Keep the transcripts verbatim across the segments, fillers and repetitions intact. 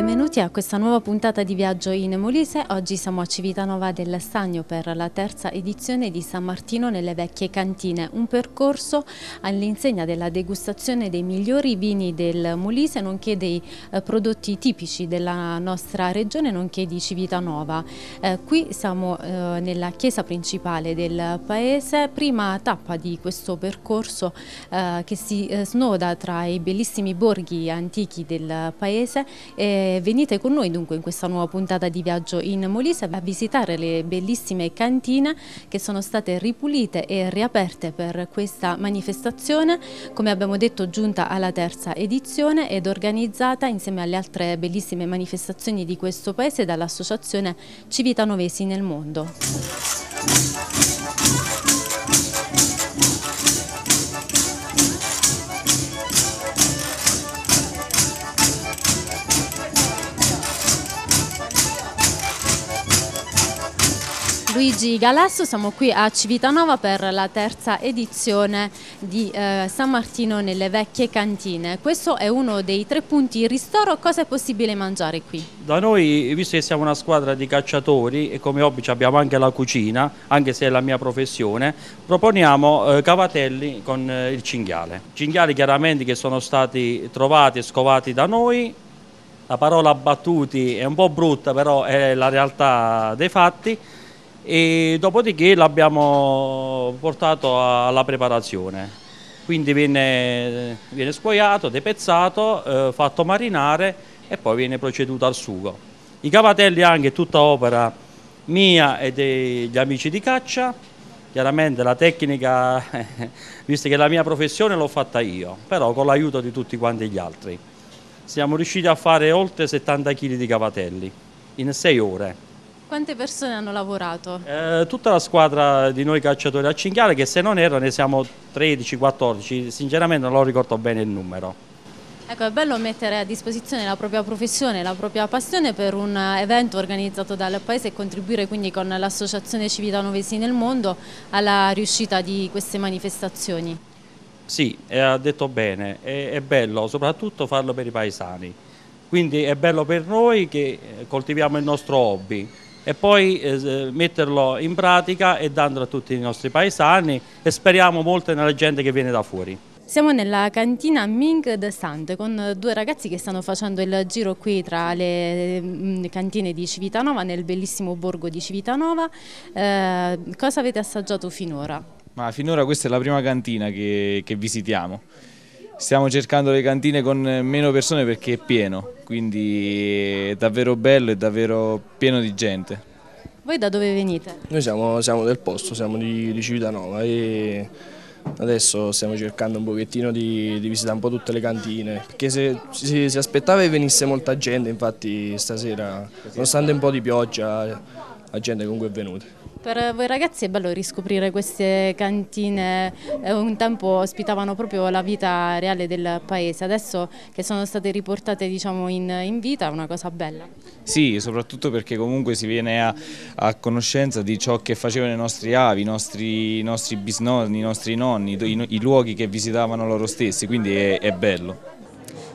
Benvenuti a questa nuova puntata di Viaggio in Molise. Oggi siamo a Civitanova del Sannio per la terza edizione di San Martino nelle vecchie cantine, un percorso all'insegna della degustazione dei migliori vini del Molise, nonché dei eh, prodotti tipici della nostra regione, nonché di Civitanova. Eh, qui siamo eh, nella chiesa principale del paese, prima tappa di questo percorso eh, che si eh, snoda tra i bellissimi borghi antichi del paese. E venite con noi dunque in questa nuova puntata di Viaggio in Molise a visitare le bellissime cantine che sono state ripulite e riaperte per questa manifestazione, come abbiamo detto giunta alla terza edizione ed organizzata insieme alle altre bellissime manifestazioni di questo paese dall'associazione Civitanovesi nel Mondo. Luigi Galasso, siamo qui a Civitanova per la terza edizione di eh, San Martino nelle vecchie cantine. Questo è uno dei tre punti ristoro. Cosa è possibile mangiare qui? Da noi, visto che siamo una squadra di cacciatori e come hobby abbiamo anche la cucina, anche se è la mia professione, proponiamo eh, cavatelli con eh, il cinghiale. Cinghiali chiaramente che sono stati trovati e scovati da noi. La parola battuti è un po' brutta, però è la realtà dei fatti. E dopodiché l'abbiamo portato alla preparazione, quindi viene, viene scuoiato, depezzato, eh, fatto marinare e poi viene proceduto al sugo. I cavatelli anche tutta opera mia e degli amici di caccia, chiaramente la tecnica, visto che è la mia professione, l'ho fatta io, però con l'aiuto di tutti quanti gli altri. Siamo riusciti a fare oltre settanta chili di cavatelli in sei ore. Quante persone hanno lavorato? Eh, tutta la squadra di noi cacciatori a cinghiale, che se non erro ne siamo tredici quattordici, sinceramente non lo ricordo bene il numero. Ecco, è bello mettere a disposizione la propria professione, la propria passione per un evento organizzato dal paese e contribuire quindi con l'associazione Civitanovesi nel Mondo alla riuscita di queste manifestazioni. Sì, ha detto bene, è, è bello soprattutto farlo per i paesani, quindi è bello per noi che coltiviamo il nostro hobby e poi eh, metterlo in pratica e dandolo a tutti i nostri paesani e speriamo molto nella gente che viene da fuori. Siamo nella cantina Mink de Sante con due ragazzi che stanno facendo il giro qui tra le cantine di Civitanova, nel bellissimo borgo di Civitanova. Eh, cosa avete assaggiato finora? Ma finora questa è la prima cantina che, che visitiamo. Stiamo cercando le cantine con meno persone perché è pieno, quindi è davvero bello e davvero pieno di gente. Voi da dove venite? Noi siamo, siamo del posto, siamo di, di Civitanova e adesso stiamo cercando un pochettino di, di visitare un po' tutte le cantine, perché se, si, si aspettava che venisse molta gente, infatti stasera, nonostante un po' di pioggia, la gente comunque è venuta. Per voi ragazzi è bello riscoprire queste cantine, un tempo ospitavano proprio la vita reale del paese, adesso che sono state riportate diciamo, in, in vita è una cosa bella. Sì, soprattutto perché comunque si viene a, a conoscenza di ciò che facevano i nostri avi, i nostri, i nostri bisnonni, i nostri nonni, i, i luoghi che visitavano loro stessi, quindi è, è bello.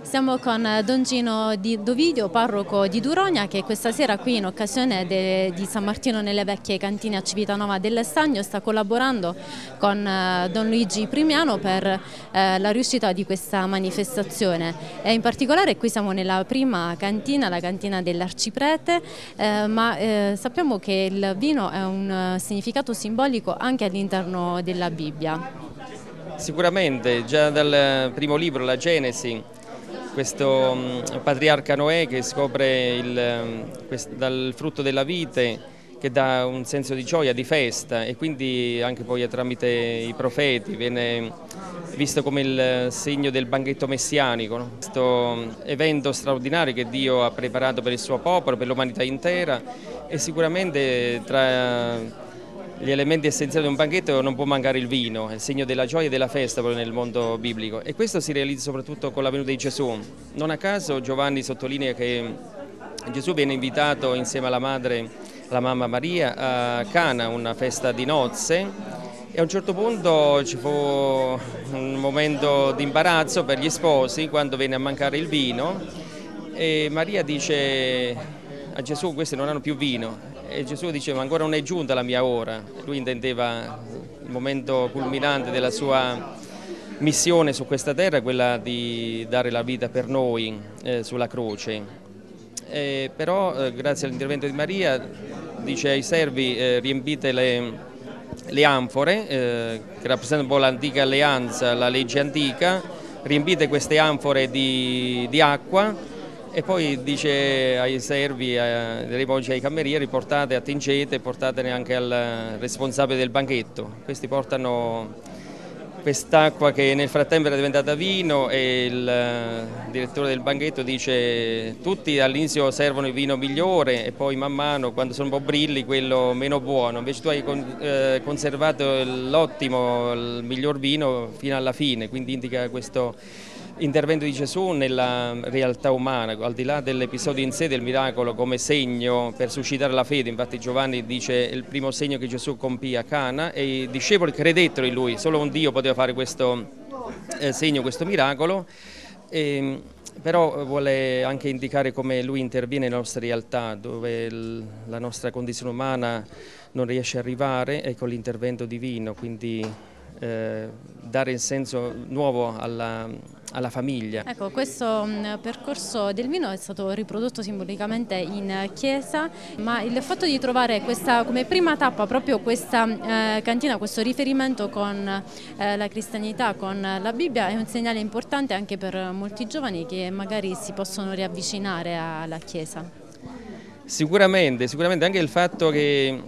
Siamo con Don Gino di Dovidio, parroco di Duronia, che questa sera qui in occasione de, di San Martino nelle vecchie cantine a Civitanova del Sannio sta collaborando con eh, Don Luigi Primiano per eh, la riuscita di questa manifestazione. E in particolare qui siamo nella prima cantina, la cantina dell'Arciprete, eh, ma eh, sappiamo che il vino ha un significato simbolico anche all'interno della Bibbia. Sicuramente, già dal primo libro, la Genesi, questo um, patriarca Noè che scopre il, um, quest, dal frutto della vite che dà un senso di gioia, di festa e quindi anche poi tramite i profeti viene visto come il segno del banchetto messianico, no? Questo evento straordinario che Dio ha preparato per il suo popolo, per l'umanità intera e sicuramente tra gli elementi essenziali di un banchetto non può mancare il vino, è il segno della gioia e della festa proprio nel mondo biblico e questo si realizza soprattutto con la venuta di Gesù. Non a caso Giovanni sottolinea che Gesù viene invitato insieme alla madre, la mamma Maria, a Cana, una festa di nozze e a un certo punto ci fu un momento di imbarazzo per gli sposi quando venne a mancare il vino e Maria dice a Gesù: questi non hanno più vino, e Gesù dice: ma ancora non è giunta la mia ora. Lui intendeva il momento culminante della sua missione su questa terra, quella di dare la vita per noi eh, sulla croce. Eh, però eh, grazie all'intervento di Maria dice ai servi: eh, riempite le, le anfore eh, che rappresentano un po' l'antica alleanza, la legge antica, riempite queste anfore di, di acqua. E poi dice ai servi, eh, ai camerieri: portate, attingete, portatene anche al responsabile del banchetto. Questi portano quest'acqua che nel frattempo era diventata vino, e il direttore del banchetto dice: tutti all'inizio servono il vino migliore e poi man mano, quando sono un po' brilli, quello meno buono. Invece tu hai con, eh, conservato l'ottimo, il miglior vino fino alla fine, quindi indica questo intervento di Gesù nella realtà umana, al di là dell'episodio in sé del miracolo come segno per suscitare la fede. Infatti Giovanni dice: il primo segno che Gesù compì a Cana, e i discepoli credettero in lui, solo un Dio poteva fare questo eh, segno, questo miracolo. E, però vuole anche indicare come lui interviene nella nostra realtà, dove il, la nostra condizione umana non riesce a arrivare, e con l'intervento divino, quindi Eh, dare il senso nuovo alla, alla famiglia. Ecco, questo mh, percorso del vino è stato riprodotto simbolicamente in chiesa, ma il fatto di trovare questa, come prima tappa, proprio questa eh, cantina, questo riferimento con eh, la cristianità, con la Bibbia, è un segnale importante anche per molti giovani che magari si possono riavvicinare alla chiesa. Sicuramente, sicuramente anche il fatto che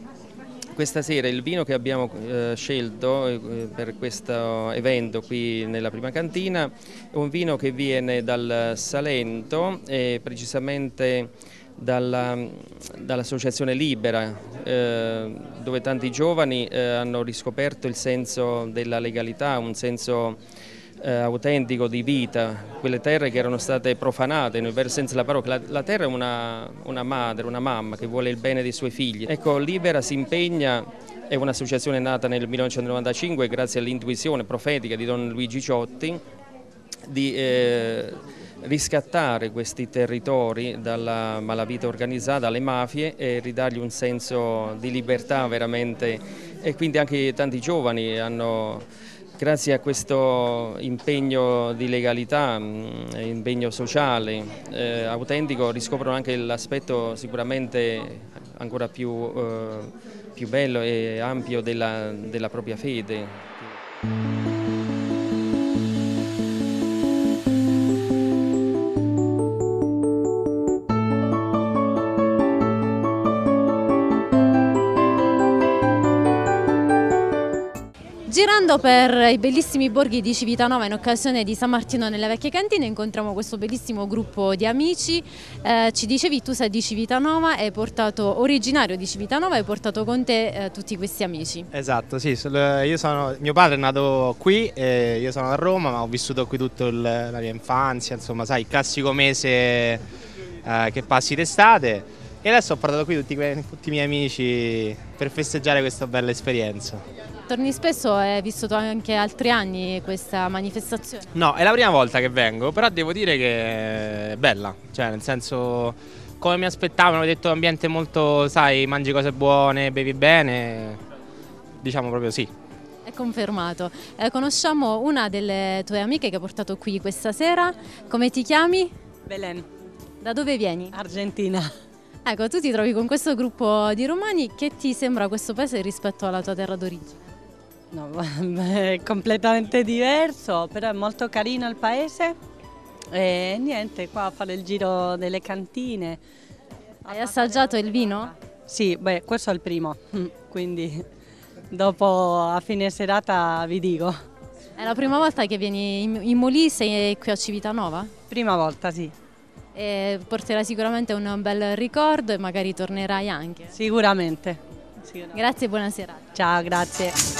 questa sera il vino che abbiamo eh, scelto eh, per questo evento qui nella prima cantina è un vino che viene dal Salento, e precisamente dall'associazione dall Libera, eh, dove tanti giovani eh, hanno riscoperto il senso della legalità, un senso eh, autentico di vita, quelle terre che erano state profanate nel vero senso della parola. La, la terra è una, una madre, una mamma che vuole il bene dei suoi figli. Ecco, Libera si impegna, è un'associazione nata nel millenovecentonovantacinque grazie all'intuizione profetica di Don Luigi Ciotti, di eh, riscattare questi territori dalla malavita organizzata, dalle mafie, e ridargli un senso di libertà veramente. E quindi anche tanti giovani hanno, grazie a questo impegno di legalità, impegno sociale, eh, autentico, riscoprono anche l'aspetto sicuramente ancora più, eh, più bello e ampio della, della propria fede. Girando per i bellissimi borghi di Civitanova in occasione di San Martino nelle vecchie cantine, incontriamo questo bellissimo gruppo di amici. Eh, ci dicevi, tu sei di Civitanova, hai portato, originario di Civitanova, hai portato con te eh, tutti questi amici. Esatto, sì, io sono, mio padre è nato qui, eh, io sono a Roma, ma ho vissuto qui tutta la mia infanzia, insomma, sai, il classico mese eh, che passi d'estate. E adesso ho portato qui tutti, tutti i miei amici per festeggiare questa bella esperienza. Torni spesso, hai vissuto anche altri anni questa manifestazione? No, è la prima volta che vengo, però devo dire che è bella, cioè nel senso, come mi aspettavo, mi hanno detto l'ambiente molto, sai, mangi cose buone, bevi bene, diciamo proprio sì. È confermato. Eh, conosciamo una delle tue amiche che hai portato qui questa sera, come ti chiami? Belen. Da dove vieni? Argentina. Ecco, tu ti trovi con questo gruppo di romani. Che ti sembra questo paese rispetto alla tua terra d'origine? No, è completamente diverso, però è molto carino il paese e niente, qua a fare il giro delle cantine. Hai assaggiato il vino? Sì, beh, questo è il primo, quindi dopo a fine serata vi dico. È la prima volta che vieni in Molise qui a Civitanova? Prima volta, sì. E porterà sicuramente un bel ricordo e magari tornerai anche. Sicuramente. Sicuramente. Grazie e buonasera. Ciao, grazie.